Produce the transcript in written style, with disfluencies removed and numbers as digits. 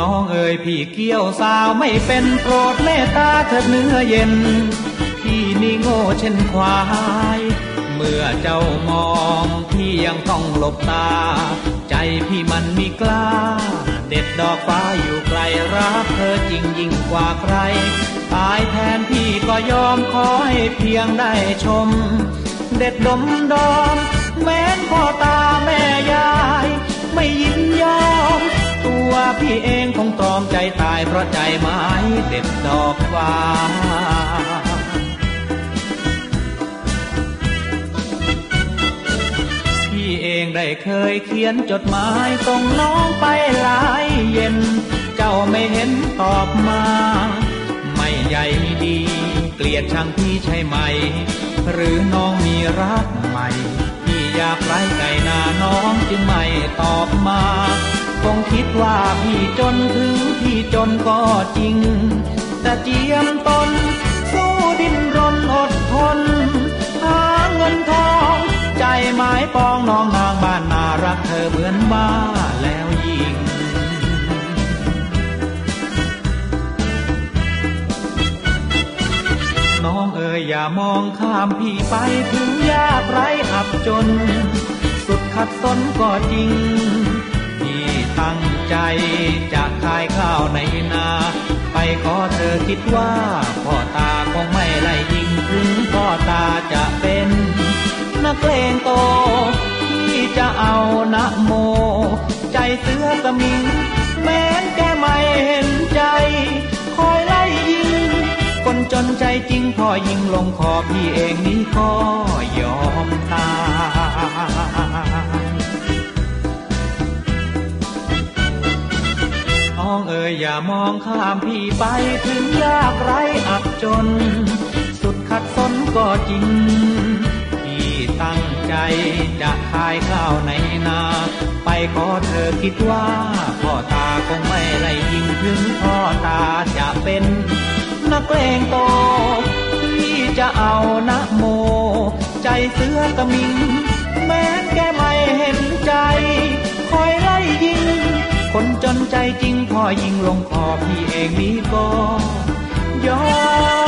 น้องเอ๋ยพี่เกี้ยวสาวไม่เป็นโปรดเมตตาเถิดเนื้อเย็นพี่นี่โง่เช่นควายเมื่อเจ้ามองพี่ยังต้องหลบตาใจพี่มันมีกล้าเด็ดดอกฟ้าอยู่ไกลรักเธอจริงยิ่งกว่าใครตายแทนพี่ก็ยอมขอให้เพียงได้ชมเด็ดดมดมแม้นพ่อตาแม่ยายไม่ยินยอมตัวพี่เองคงตรอมใจตายเพราะใจไม้เด็ดดอกฟ้าพี่เองได้เคยเขียนจดหมายส่งน้องไปหลายเย็นเจ้าไม่เห็นตอบมาไม่ใหญ่ดีเกลียดชังพี่ใช่ไหมหรือน้องมีรักใหม่พี่อยากไล่ไก่นาน้องจึงไม่ตอบมาคงคิดว่าพี่จนถึงพี่จนก็จริงแต่เจียมตนสู้ดิ้นรนอดทนหาเงินทองใจหมายปองน้องนางบ้านนารักเธอเหมือนบ้าแล้วยิ่งน้องเอ๋ยอย่ามองข้ามพี่ไปถึงยากไร้อับจนสุดขัดสนก็จริงพี่ตั้งใจจะขายข้าวในนาไปขอเธอคิดว่าพ่อตาคงไม่ไล่ยิงถึงพ่อตาจะเป็นนักเลงโตพี่จะเอานะโมใจเสือสมิงแม้นแกไม่เห็นใจคอยไล่ยิงคนจนใจจริงพ่อยิงลงคอพี่เองนี้ก็ยอมตายน้องเอ๋ยอย่ามองข้ามพี่ไปถึงยากไร้อับจนสุดขัดสนก็จริงตั้งใจจะขายข้าวในนาไปขอเธอคิดว่าพ่อตาคงไม่ไล่ยิงถึงพ่อตาจะเป็นนักเลงโตพี่จะเอานะโมใจเสือตะมิงแม้แกไม่เห็นใจคอยไล่ยิงคนจนใจจริงพ่อยิงลงคอพี่เองนี้ก็ยอม